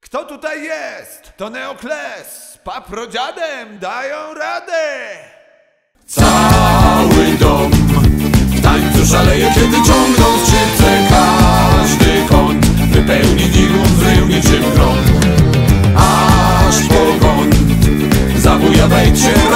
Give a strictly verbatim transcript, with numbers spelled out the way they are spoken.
Kto tutaj jest? To NeoKlez, paprodziadem dają radę! Cały dom w tańcu szaleje, kiedy ciągną w skrzypce każdy koń wypełni digun wrył niczym grom, aż po koń zabuja wejdź się